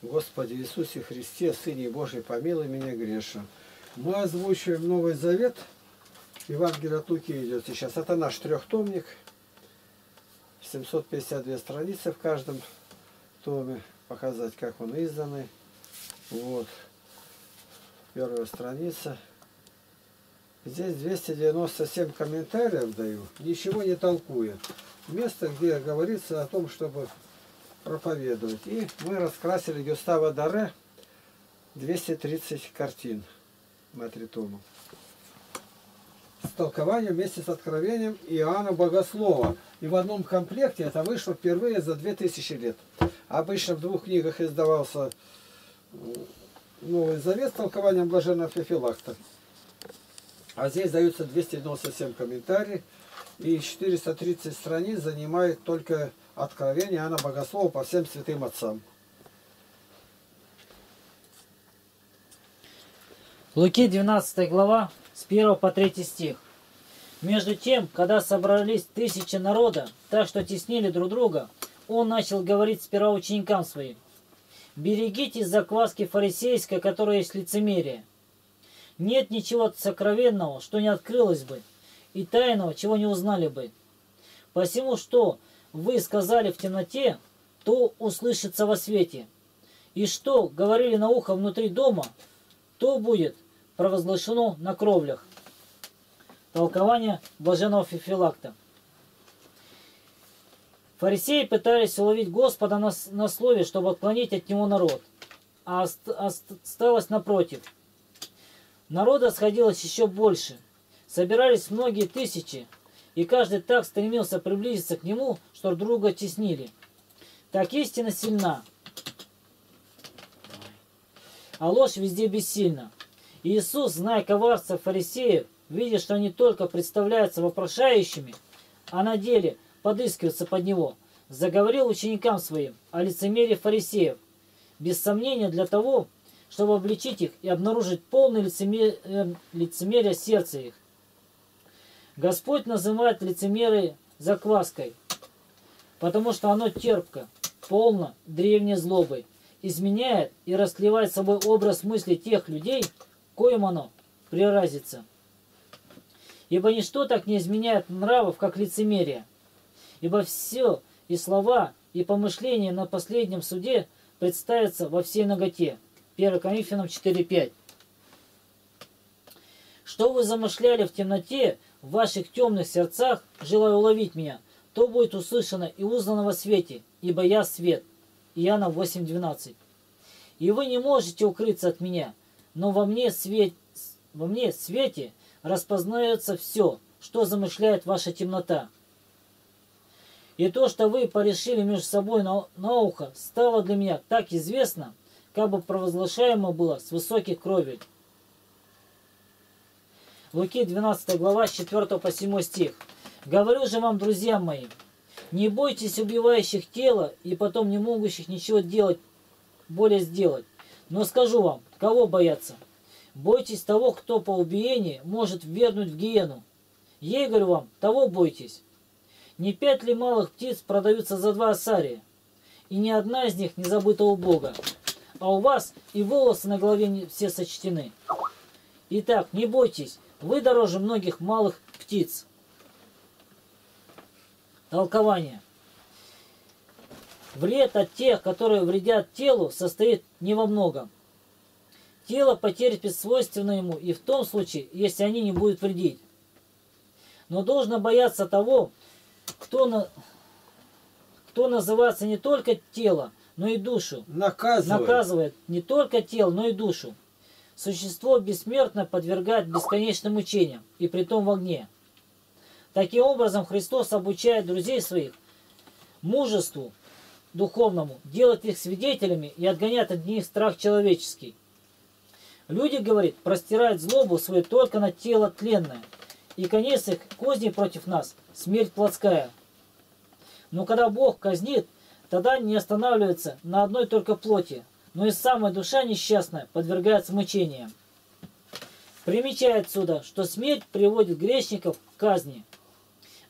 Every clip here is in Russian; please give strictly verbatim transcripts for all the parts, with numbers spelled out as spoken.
Господи Иисусе Христе, Сыне Божий, помилуй меня греша. Мы озвучиваем Новый Завет. Евангелие от Луки идет сейчас. Это наш трехтомник. семьсот пятьдесят две страницы в каждом томе. Показать, как он изданный. Вот. Первая страница. Здесь двести девяносто семь комментариев даю. Ничего не толкуя. Место, где говорится о том, чтобы проповедовать. И мы раскрасили Густава Даре двести тридцать картин Матритума с толкованием вместе с откровением Иоанна Богослова. И в одном комплекте это вышло впервые за две тысячи лет. Обычно в двух книгах издавался Новый Завет с толкованием Блаженного Феофилакта. А здесь даются двести девяносто семь комментариев. И четыреста тридцать страниц занимает только откровение Иоанна Богослова по всем святым отцам. Луки двенадцатая глава с первого по третий стих. Между тем, когда собрались тысячи народа, так что теснили друг друга, он начал говорить сперва ученикам своим: «Берегитесь закваски фарисейской, которая есть лицемерие. Нет ничего сокровенного, что не открылось бы, и тайного, чего не узнали бы. Посему, что вы сказали в темноте, то услышится во свете. И что говорили на ухо внутри дома, то будет провозглашено на кровлях». Толкование Блаженного Феофилакта. Фарисеи пытались уловить Господа на, на слове, чтобы отклонить от него народ. А осталось напротив. Народа сходилось еще больше. Собирались многие тысячи, и каждый так стремился приблизиться к нему, что друга теснили. Так истина сильна, а ложь везде бессильна. И Иисус, зная коварцев фарисеев, видя, что они только представляются вопрошающими, а на деле подыскиваются под него, заговорил ученикам своим о лицемерии фарисеев, без сомнения для того, чтобы обличить их и обнаружить полное лицемерие, лицемерие сердца их. Господь называет лицемерие закваской, потому что оно терпко, полно древней злобой, изменяет и расклевает собой образ мысли тех людей, коим оно приразится. Ибо ничто так не изменяет нравов, как лицемерие. Ибо все, и слова, и помышления на последнем суде представятся во всей наготе. первое Коринфянам четыре пять. Что вы замышляли в темноте, в ваших темных сердцах, желая уловить меня, то будет услышано и узнано во свете, ибо я свет. Иоанна восемь двенадцать. И вы не можете укрыться от меня, но во мне, свет... во мне свете распознается все, что замышляет ваша темнота. И то, что вы порешили между собой на, на ухо, стало для меня так известно, как бы провозглашаемо было с высоких кровель. Луки двенадцатая глава с четвёртого по седьмой стих. «Говорю же вам, друзья мои, не бойтесь убивающих тела и потом не могущих ничего делать, более сделать. Но скажу вам, кого бояться? Бойтесь того, кто по убиении может ввергнуть в гиену. Ей, говорю вам, того бойтесь. Не пять ли малых птиц продаются за два осария? И ни одна из них не забыта у Бога. А у вас и волосы на голове все сочтены. Итак, не бойтесь, вы дороже многих малых птиц». Толкование. Вред от тех, которые вредят телу, состоит не во многом. Тело потерпит свойственное ему и в том случае, если они не будут вредить. Но должно бояться того, кто, на... кто называется не только тело, но и душу. Наказывает. Наказывает не только тело, но и душу. Существо бессмертно подвергает бесконечным мучениям, и притом в огне. Таким образом, Христос обучает друзей своих мужеству духовному, делает их свидетелями и отгоняет от них страх человеческий. Люди, говорит, простирают злобу свою только на тело тленное, и конец их козни против нас – смерть плотская. Но когда Бог казнит, тогда не останавливается на одной только плоти, но и самая душа несчастная подвергается мучениям. Примечает отсюда, что смерть приводит грешников к казни.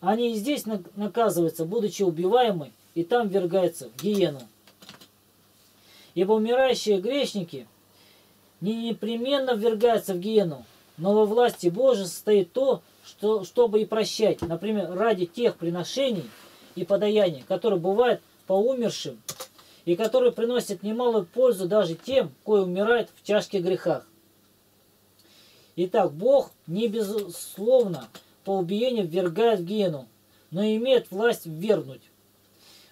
Они и здесь наказываются, будучи убиваемы, и там ввергаются в гиену. ибо умирающие грешники не непременно ввергаются в гиену, но во власти Божьей состоит то, что, чтобы и прощать, например, ради тех приношений и подаяний, которые бывают по умершим, и которые приносят немалую пользу даже тем, кои умирают в тяжких грехах. Итак, Бог не безусловно по убиению ввергает в гиену, но имеет власть ввергнуть.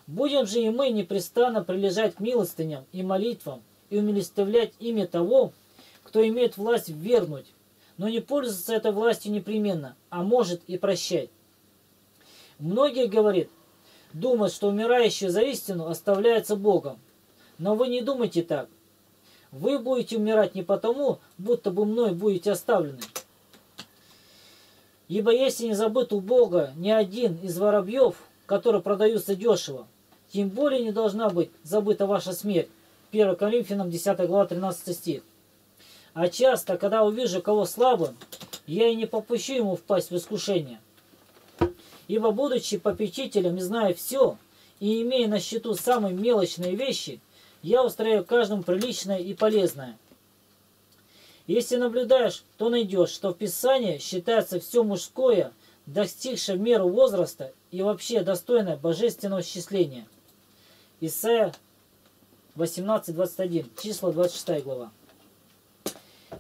Будем же и мы непрестанно прилежать к милостыням и молитвам и умилостивлять ими того, кто имеет власть ввергнуть, но не пользоваться этой властью непременно, а может и прощать. Многие, говорит, думают, что умирающие за истину оставляются Богом. Но вы не думайте так. Вы будете умирать не потому, будто бы мной будете оставлены. Ибо если не забыт у Бога ни один из воробьев, которые продаются дешево, тем более не должна быть забыта ваша смерть. первое Коринфянам десятая глава тринадцатый стих. А часто, когда увижу кого слабым, я и не попущу ему впасть в искушение. Ибо, будучи попечителем и зная все, и имея на счету самые мелочные вещи, я устраиваю каждому приличное и полезное. Если наблюдаешь, то найдешь, что в Писании считается все мужское, достигшее в меру возраста и вообще достойное божественного счисления. Исайя восемнадцать двадцать один, числа двадцать шестая глава.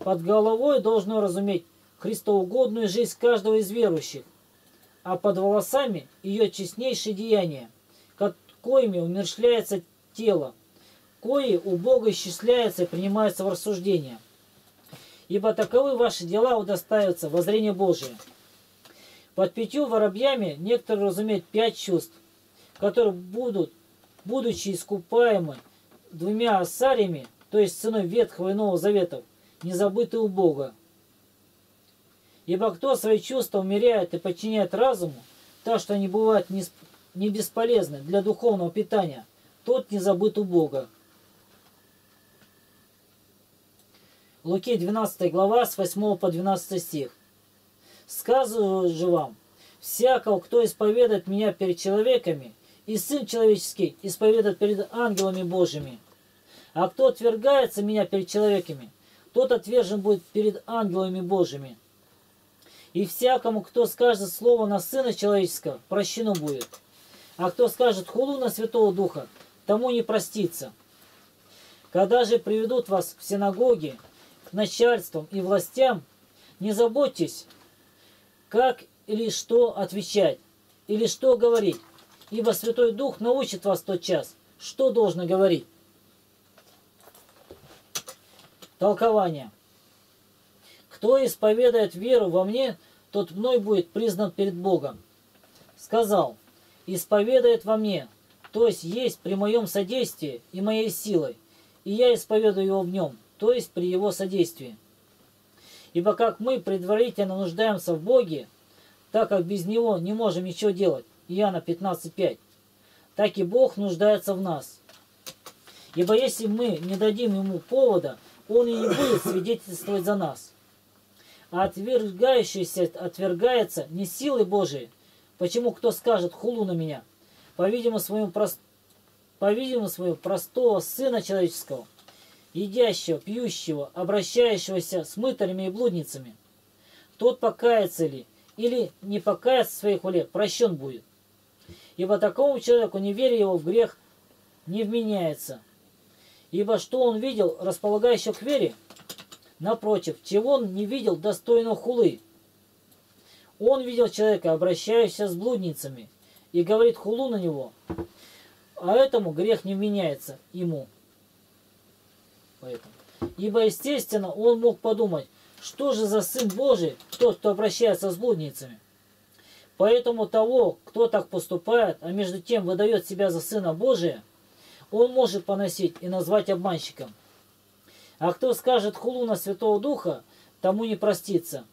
Под головой должно разуметь христоугодную жизнь каждого из верующих, а под волосами ее честнейшие деяния, коими умерщвляется тело, кои у Бога исчисляются и принимаются в рассуждение. Ибо таковы ваши дела удоставятся воззрение Божие. Под пятью воробьями некоторые разумеют пять чувств, которые будут, будучи искупаемы двумя осариями, то есть ценой Ветхого и Нового Заветов, не забыты у Бога. Ибо кто свои чувства умеряет и подчиняет разуму, так что они бывают не бесполезны для духовного питания, тот не забыт у Бога. Луки двенадцатая глава с восьмого по двенадцатый стих. Сказываю же вам, всякого, кто исповедает меня перед человеками, и Сын Человеческий исповедает перед ангелами Божьими. А кто отвергается меня перед человеками, тот отвержен будет перед ангелами Божьими. И всякому, кто скажет слово на Сына Человеческого, прощено будет. А кто скажет хулу на Святого Духа, тому не простится. Когда же приведут вас в синагоги, к начальствам и властям, не заботьтесь, как или что отвечать, или что говорить, ибо Святой Дух научит вас в тот час, что должно говорить. Толкование. Кто исповедает веру во мне, тот мной будет признан перед Богом. Сказал, исповедает во мне, то есть есть при моем содействии и моей силой, и я исповедую его в нем, то есть при его содействии. Ибо как мы предварительно нуждаемся в Боге, так как без него не можем ничего делать, Иоанна пятнадцать пять, так и Бог нуждается в нас. Ибо если мы не дадим ему повода, он и не будет свидетельствовать за нас. А отвергающийся отвергается не силой Божией. Почему кто скажет хулу на меня? По-видимому, своему прост... По-видимому, своего простого Сына Человеческого, едящего, пьющего, обращающегося с мытарями и блудницами. Тот покается ли, или не покается в своих воле, прощен будет. Ибо такому человеку неверие его в грех не вменяется. Ибо что он видел, располагающего к вере? Напротив, чего он не видел достойного хулы? Он видел человека, обращающегося с блудницами, и говорит хулу на него, а этому грех не вменяется ему. Поэтому. Ибо, естественно, он мог подумать, что же за Сын Божий тот, кто обращается с блудницами. Поэтому того, кто так поступает, а между тем выдает себя за Сына Божия, он может поносить и назвать обманщиком. А кто скажет хулу на Святого Духа, тому не простится.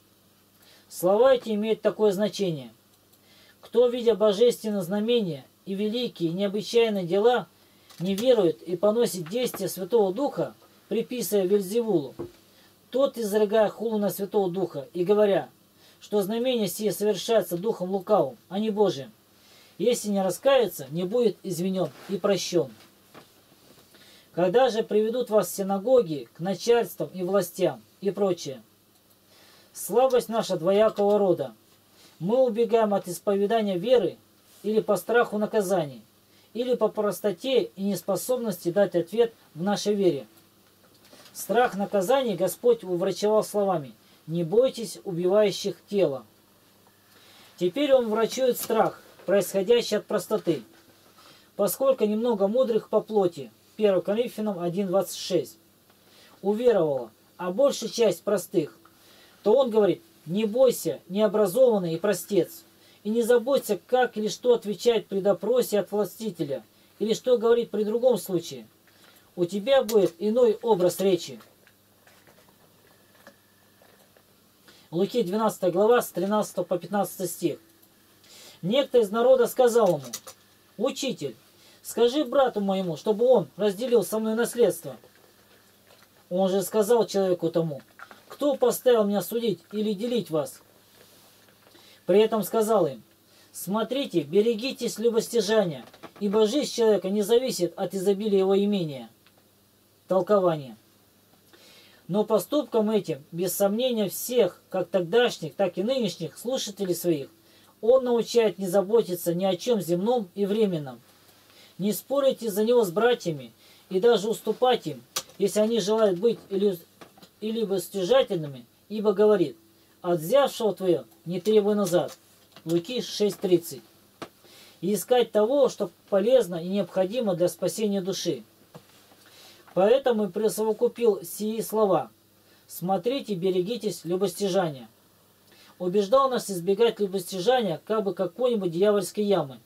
Слова эти имеют такое значение. Кто, видя божественное знамение и великие необычайные дела, не верует и поносит действия Святого Духа, приписывая Вельзевулу, тот, изрыгая хулу на Святого Духа и говоря, что знамения сие совершаются духом лукавым, а не Божиим, если не раскается, не будет извинен и прощен. Когда же приведут вас в синагоги, к начальствам и властям и прочее. Слабость наша двоякого рода. Мы убегаем от исповедания веры или по страху наказаний, или по простоте и неспособности дать ответ в нашей вере. Страх наказаний Господь уврачевал словами: «Не бойтесь убивающих тела». Теперь он врачует страх, происходящий от простоты, поскольку немного мудрых по плоти, первое Коринфянам один двадцать шесть, уверовала, а большая часть простых, то он говорит: не бойся, необразованный и простец, и не заботься, как или что отвечать при допросе от властителя, или что говорить при другом случае. У тебя будет иной образ речи. Луки двенадцатая глава с тринадцатого по пятнадцатый стих. Некто из народа сказал ему: «Учитель, скажи брату моему, чтобы он разделил со мной наследство». Он же сказал человеку тому: «Кто поставил меня судить или делить вас?» При этом сказал им: «Смотрите, берегитесь любостяжания, ибо жизнь человека не зависит от изобилия его имения». Толкование. Но поступком этим, без сомнения, всех, как тогдашних, так и нынешних слушателей своих, он научает не заботиться ни о чем земном и временном, не спорить из-за него с братьями и даже уступать им, если они желают быть или, или стяжательными, ибо говорит: «От взявшего твое не требуй назад». Луки шесть тридцать. И искать того, что полезно и необходимо для спасения души. Поэтому и присовокупил сии слова: «Смотрите, берегитесь любостяжания». Убеждал нас избегать любостяжания, как бы какой-нибудь дьявольской ямы.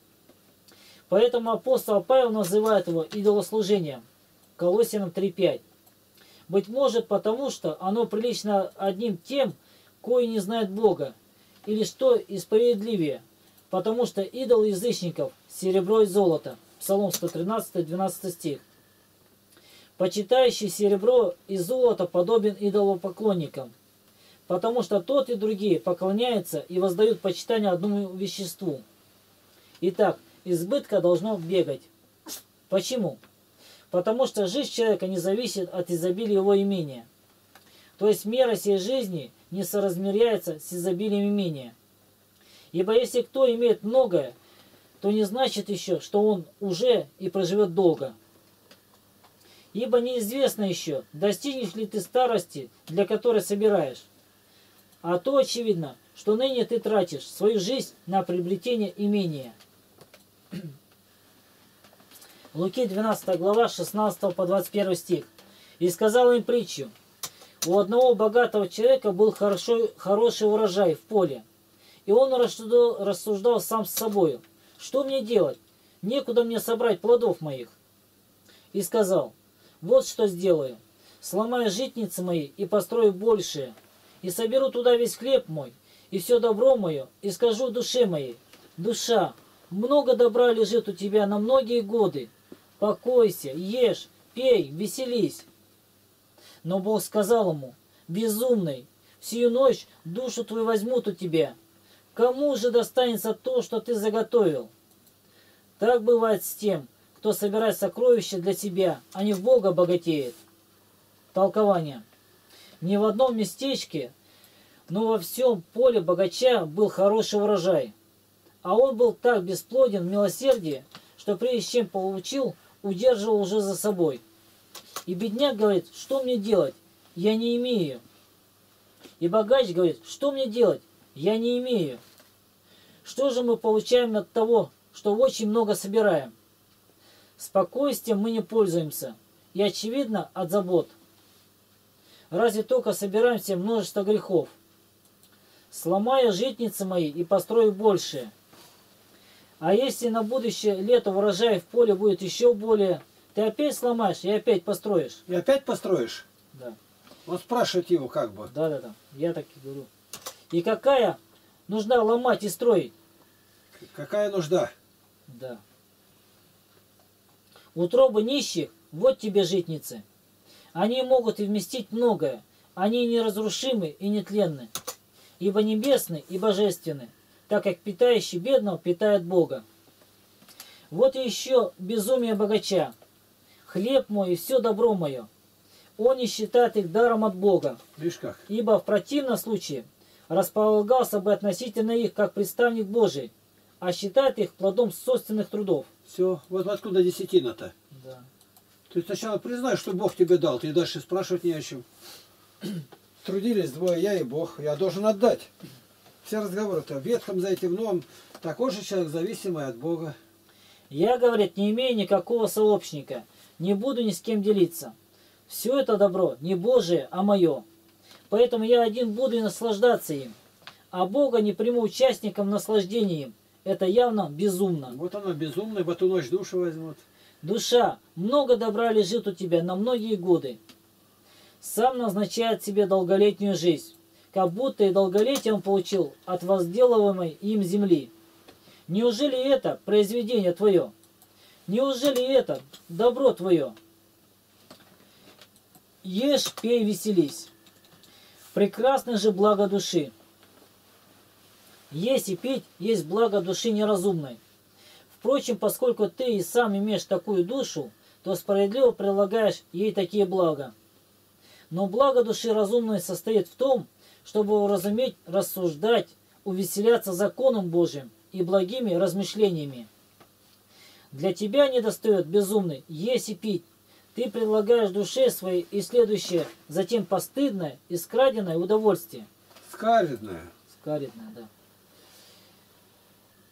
Поэтому апостол Павел называет его идолослужением. Колоссянам три пять. Быть может, потому что оно прилично одним тем, кои не знает Бога, или что и справедливее, потому что идол язычников – серебро и золото. Псалом сто тринадцатый, двенадцатый стих. Почитающий серебро и золото подобен идолопоклонникам, потому что тот и другие поклоняются и воздают почитание одному веществу. Итак, избытка должно бегать. Почему? Потому что жизнь человека не зависит от изобилия его имения. То есть мера сей жизни не соразмеряется с изобилием имения. Ибо если кто имеет многое, то не значит еще, что он уже и проживет долго. Ибо неизвестно еще, достигнешь ли ты старости, для которой собираешь. А то очевидно, что ныне ты тратишь свою жизнь на приобретение имения. Луки двенадцатая глава с шестнадцатого по двадцать первый стих. И сказал им притчу: «У одного богатого человека был хорошо, хороший урожай в поле, и он рассуждал, рассуждал сам с собою: что мне делать? Некуда мне собрать плодов моих. И сказал: вот что сделаю. Сломаю житницы мои и построю большие, и соберу туда весь хлеб мой, и все добро мое, и скажу душе моей: душа, много добра лежит у тебя на многие годы. Покойся, ешь, пей, веселись». Но Бог сказал ему: «Безумный, всю ночь душу твою возьмут у тебя. Кому же достанется то, что ты заготовил?» Так бывает с тем, кто собирает сокровища для себя, а не в Бога богатеет. Толкование. Ни в одном местечке, но во всем поле богача был хороший урожай. А он был так бесплоден в милосердии, что прежде чем получил, удерживал уже за собой. И бедняк говорит: что мне делать? Я не имею. И богач говорит: что мне делать? Я не имею. Что же мы получаем от того, что очень много собираем? Спокойствием мы не пользуемся, и, очевидно, от забот. Разве только собираем себе множество грехов. «Сломаю житницы мои и построю большее». А если на будущее лето урожай в поле будет еще более, ты опять сломаешь и опять построишь. И опять построишь? Да. Вот спрашивать его как бы. Да, да, да. Я так и говорю. И какая нужда ломать и строить? Какая нужда? Да. Утробы нищих, вот тебе житницы. Они могут и вместить многое. Они неразрушимы и нетленны, ибо небесны и божественны, так как питающий бедного питает Бога. Вот и еще безумие богача. хлеб мой и все добро мое. Он не считает их даром от Бога, ибо в противном случае располагался бы относительно их как представник Божий, а считает их плодом собственных трудов. Все, вот откуда десятина-то? Да. Ты сначала признай, что Бог тебе дал, ты дальше спрашивать не о чем. Трудились двое, я и Бог, я должен отдать. Все разговоры-то в Ветхом за этим новым, такой же человек зависимый от Бога. Я, говорит, не имею никакого сообщника, не буду ни с кем делиться. Все это добро не Божие, а мое. Поэтому я один буду и наслаждаться им. А Бога не приму участником наслаждения им. Это явно безумно. Вот оно безумно, в эту ночь душу возьмут. Душа, много добра лежит у тебя на многие годы. Сам назначает себе долголетнюю жизнь, как будто и долголетие он получил от возделываемой им земли. Неужели это произведение твое? Неужели это добро твое? Ешь, пей, веселись. Прекрасно же благо души. Есть и пить есть благо души неразумной. Впрочем, поскольку ты и сам имеешь такую душу, то справедливо прилагаешь ей такие блага. Но благо души разумной состоит в том, чтобы уразуметь, рассуждать, увеселяться законом Божьим и благими размышлениями. Для тебя недостает безумный есть и пить. Ты предлагаешь душе своей и следующее, затем постыдное и скраденное удовольствие. Скраденное. Скраденное, да.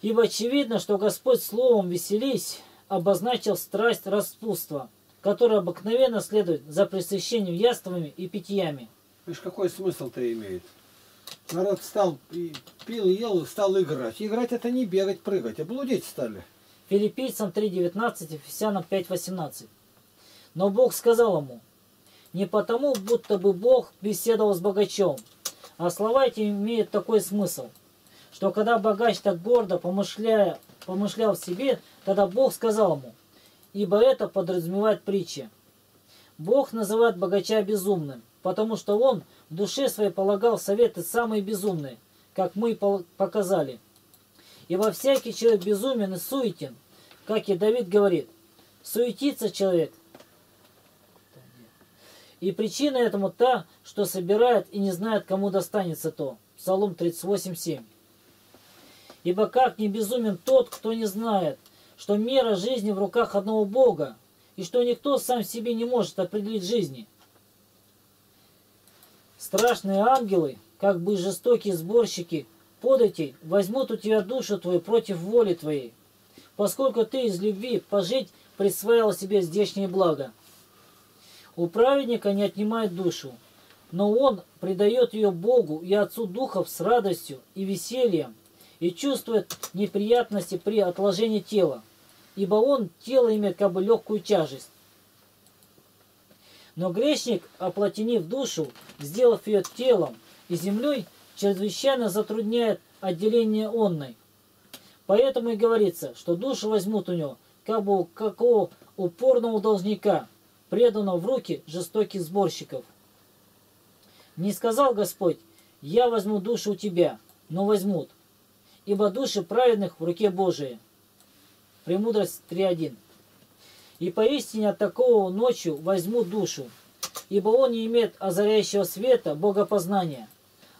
Ибо очевидно, что Господь словом «веселись» обозначил страсть распутства, которая обыкновенно следует за пресыщением яствами и питьями. Видишь, какой смысл-то имеет? Народ встал, пил, ел и стал играть. Играть это не бегать, прыгать, а блудить стали. Филиппийцам три девятнадцать, Ефесянам пять восемнадцать. Но Бог сказал ему: не потому, будто бы Бог беседовал с богачом, а слова эти имеют такой смысл, что когда богач так гордо помышляя, помышлял в себе, тогда Бог сказал ему, ибо это подразумевает притчи. Бог называет богача безумным, потому что он в душе своей полагал советы самые безумные, как мы показали. Ибо всякий человек безумен и суетен, как и Давид говорит, суетится человек. И причина этому та, что собирает и не знает, кому достанется то. Псалом тридцать восемь семь. Ибо как не безумен тот, кто не знает, что мера жизни в руках одного Бога, и что никто сам себе не может определить жизни. Страшные ангелы, как бы жестокие сборщики податей, возьмут у тебя душу твою против воли твоей, поскольку ты из любви пожить присваивал себе здешние блага. У праведника не отнимает душу, но он предает ее Богу и Отцу Духов с радостью и весельем и чувствует неприятности при отложении тела, ибо он тело имеет как бы легкую тяжесть. Но грешник, оплотенив душу, сделав ее телом и землей, чрезвычайно затрудняет отделение онной. Поэтому и говорится, что душу возьмут у него как бы у какого упорного должника, предано в руки жестоких сборщиков. Не сказал Господь, я возьму душу у тебя, но возьмут, ибо души праведных в руке Божией. Премудрость три один. И поистине от такого ночью возьмут душу, ибо он не имеет озаряющего света богопознания,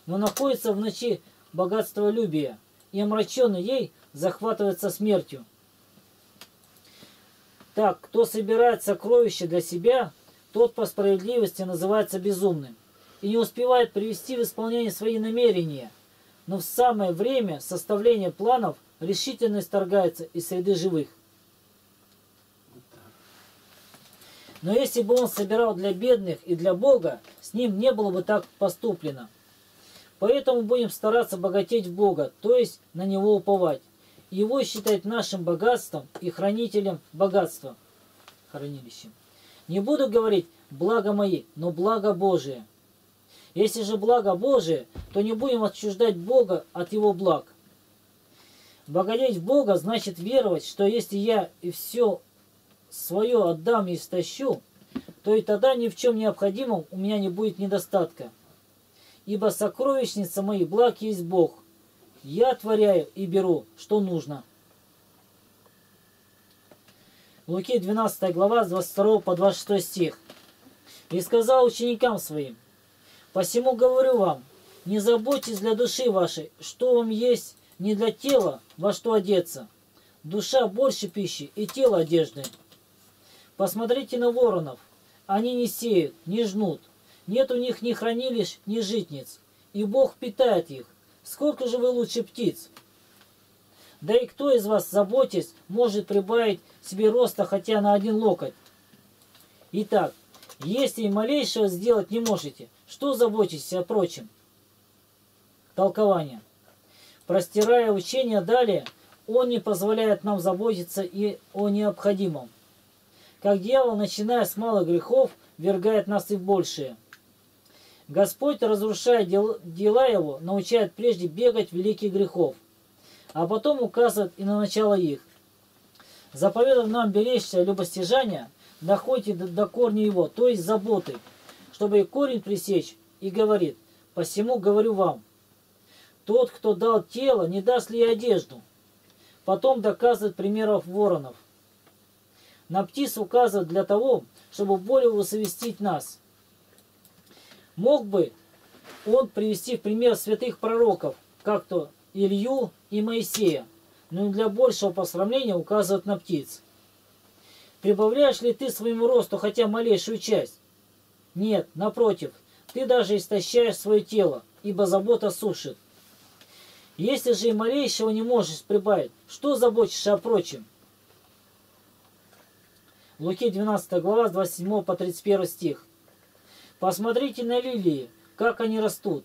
но находится в ночи богатстволюбия, и омраченный ей захватывается смертью. Так, кто собирает сокровища для себя, тот по справедливости называется безумным и не успевает привести в исполнение свои намерения, но в самое время составления планов решительно исторгается из среды живых. Но если бы он собирал для бедных и для Бога, с ним не было бы так поступлено. Поэтому будем стараться богатеть Бога, то есть на Него уповать. Его считать нашим богатством и хранителем богатства, хранилищем. Не буду говорить «благо мои», но «благо Божие». Если же благо Божие, то не будем отчуждать Бога от Его благ. Богатеть Бога значит веровать, что если я и все свое отдам и истощу, то и тогда ни в чем необходимом у меня не будет недостатка. Ибо сокровищница моих благ есть Бог. Я отворяю и беру, что нужно. Луки двенадцатая глава, с двадцать второго по двадцать шестой стих. «И сказал ученикам своим: посему говорю вам, не заботьтесь для души вашей, что вам есть, не для тела, во что одеться. Душа больше пищи и тело одежды. Посмотрите на воронов, они не сеют, не жнут, нет у них ни хранилищ, ни житниц, и Бог питает их. Сколько же вы лучше птиц? Да и кто из вас, заботясь, может прибавить себе роста хотя на один локоть? Итак, если и малейшего сделать не можете, что заботитесь о прочем?» Толкование. Простирая учение далее, он не позволяет нам заботиться и о необходимом. Как дьявол, начиная с малых грехов, ввергает нас и в большие. Господь, разрушая дела его, научает прежде бегать великих грехов, а потом указывает и на начало их. Заповедав нам беречься любостяжания, доходите до корня его, то есть заботы, чтобы и корень пресечь, и говорит: «Посему говорю вам, тот, кто дал тело, не даст ли и одежду?» Потом доказывает примеров воронов. На птиц указывает для того, чтобы более усовестить нас. Мог бы он привести в пример святых пророков, как-то Илью и Моисея, но для большего посрамления указывает на птиц. Прибавляешь ли ты своему росту хотя малейшую часть? Нет, напротив, ты даже истощаешь свое тело, ибо забота сушит. Если же и малейшего не можешь прибавить, что заботишься о прочем? Луки двенадцатая глава, с двадцать седьмого по тридцать первый стих. «Посмотрите на лилии, как они растут.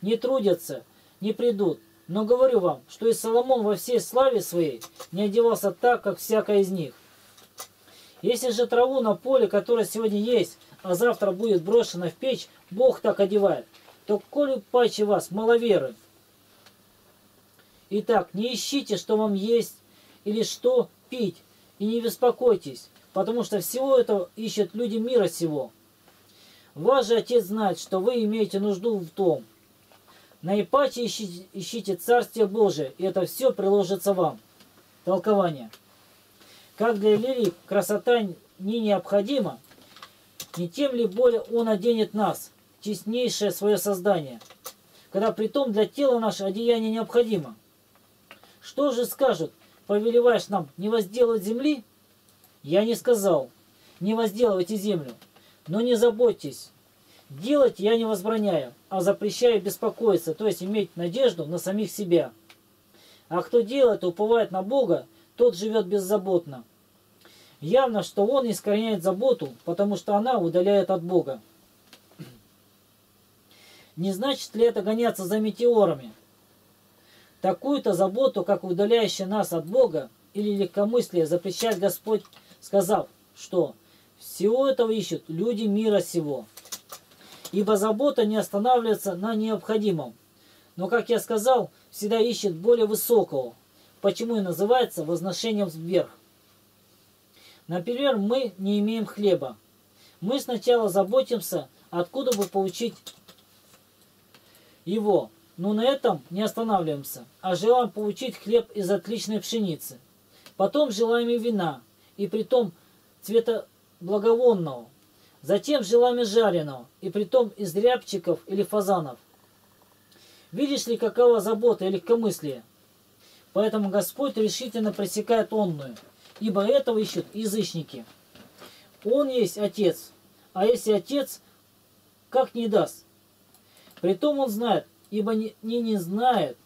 Не трудятся, не придут. Но говорю вам, что и Соломон во всей славе своей не одевался так, как всякая из них. Если же траву на поле, которая сегодня есть, а завтра будет брошена в печь, Бог так одевает, то коли паче вас маловеры. Итак, не ищите, что вам есть или что пить, и не беспокойтесь, потому что всего этого ищут люди мира сего. Ваш же Отец знает, что вы имеете нужду в том. Наипаче ищите, ищите Царствие Божие, и это все приложится вам». Толкование. Как для лилии красота не необходима, не тем ли более он оденет нас, честнейшее свое создание, когда притом для тела наше одеяние необходимо. Что же скажут: повелеваешь нам не возделывать земли? Я не сказал: не возделывайте землю, но не заботьтесь. Делать я не возбраняю, а запрещаю беспокоиться, то есть иметь надежду на самих себя. А кто делает и уповает на Бога, тот живет беззаботно. Явно, что он искореняет заботу, потому что она удаляет от Бога. Не значит ли это гоняться за метеорами? Такую-то заботу, как удаляющая нас от Бога или легкомыслие, запрещает Господь, сказав, что всего этого ищут люди мира сего. Ибо забота не останавливается на необходимом, но, как я сказал, всегда ищет более высокого, почему и называется возношением вверх. Например, мы не имеем хлеба. Мы сначала заботимся, откуда бы получить его, но на этом не останавливаемся, а желаем получить хлеб из отличной пшеницы. Потом желаем и вина, и притом цвета благовонного. Затем желаем жареного, и притом из рябчиков или фазанов. Видишь ли, какова забота и легкомыслие? Поэтому Господь решительно пресекает онную, ибо этого ищут язычники. Он есть Отец, а если Отец, как не даст? Притом Он знает, ибо не, не, не знает,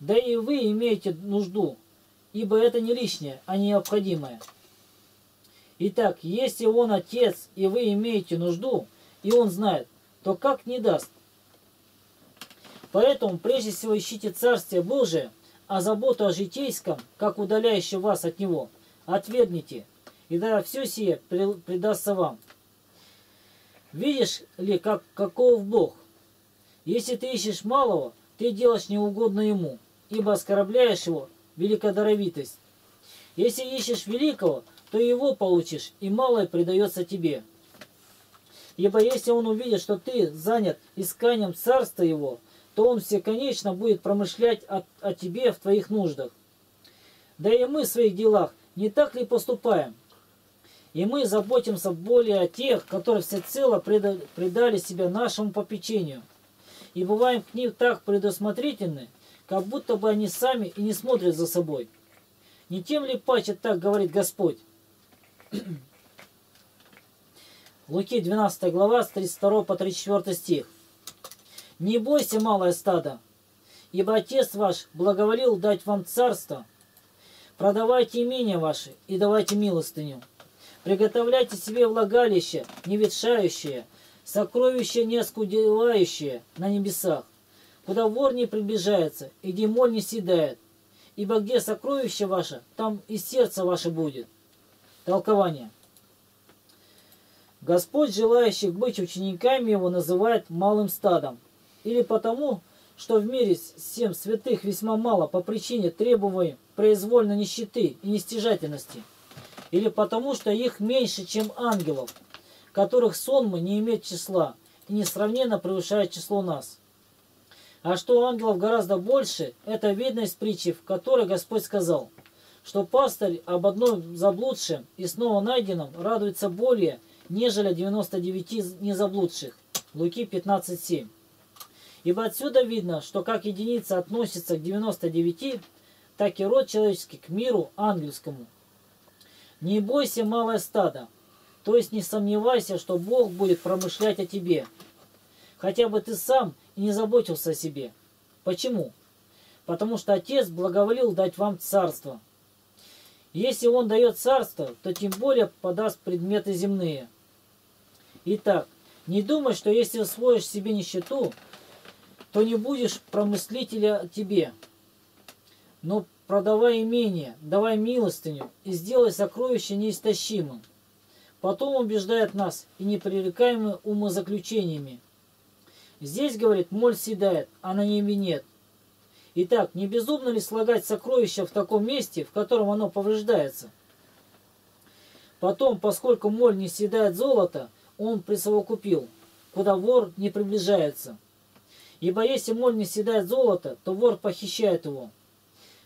да и вы имеете нужду, ибо это не лишнее, а необходимое. Итак, если Он Отец, и вы имеете нужду, и Он знает, то как не даст? Поэтому прежде всего ищите Царствие Божие, а заботу о житейском, как удаляющее вас от Него, отвергните, и да все сие предастся вам. Видишь ли, как, каков Бог? Если ты ищешь малого, ты делаешь неугодно Ему, ибо оскорбляешь Его великодоровитость. Если ищешь великого, то его получишь, и малое предается тебе. Ибо если он увидит, что ты занят исканием царства его, то он всеконечно будет промышлять о, о тебе в твоих нуждах. Да и мы в своих делах не так ли поступаем, И мы заботимся более о тех, которые всецело предали себя нашему попечению. И бываем к ним так предусмотрительны, как будто бы они сами и не смотрят за собой. Не тем ли паче так говорит Господь? Луки двенадцатая глава, с тридцать второго по тридцать четвёртый стих. «Не бойся, малое стадо, ибо Отец ваш благоволил дать вам царство. Продавайте имения ваши и давайте милостыню. Приготовляйте себе влагалище, не ветшающее, сокровище не оскудевающее на небесах, куда вор не приближается и где моль не съедает, ибо где сокровище ваше, там и сердце ваше будет». Толкование. Господь, желающих быть учениками Его, называет малым стадом. Или потому, что в мире семь святых весьма мало по причине требуемой произвольной нищеты и нестяжательности. Или потому, что их меньше, чем ангелов, которых сонмы не имеют числа и несравненно превышает число нас. А что ангелов гораздо больше, это видно из притчи, в которой Господь сказал, что пастырь об одном заблудшем и снова найденном радуется более, нежели девяноста девяти незаблудших. Луки пятнадцать семь. Ибо отсюда видно, что как единица относится к девяноста девяти, так и род человеческий к миру ангельскому. «Не бойся, малое стадо», то есть не сомневайся, что Бог будет промышлять о тебе, хотя бы ты сам и не заботился о себе. Почему? Потому что Отец благоволил дать вам царство. Если Он дает царство, то тем более подаст предметы земные. Итак, не думай, что если усвоишь себе нищету, то не будешь промыслителя тебе. Но продавай имение, давай милостыню и сделай сокровище неистощимым. Потом убеждает нас и непререкаемы умозаключениями. Здесь, говорит, моль съедает, а на небе нет. Итак, не безумно ли слагать сокровища в таком месте, в котором оно повреждается? Потом, поскольку моль не съедает золото, он присовокупил, куда вор не приближается. Ибо если моль не съедает золото, то вор похищает его.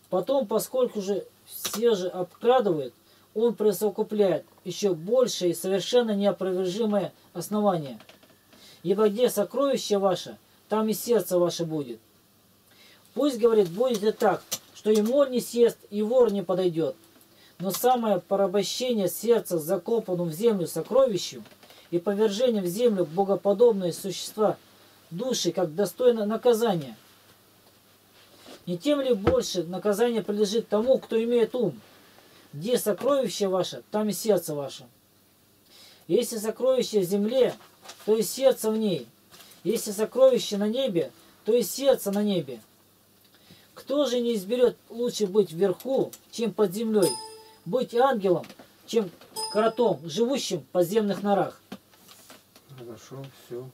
Потом, поскольку же все же обкрадывают, он присовокупляет еще большее и совершенно неопровержимое основание. Ибо где сокровище ваше, там и сердце ваше будет. Пусть, говорит, будет и так, что и моль не съест, и вор не подойдет. Но самое порабощение сердца закопанному в землю сокровищу и повержение в землю богоподобные существа души, как достойно наказания. Не тем ли больше наказание прилежит тому, кто имеет ум? Где сокровище ваше, там и сердце ваше. Если сокровище в земле, то и сердце в ней. Если сокровище на небе, то и сердце на небе. Кто же не изберет лучше быть вверху, чем под землей, быть ангелом, чем кротом, живущим в подземных норах? Хорошо, все.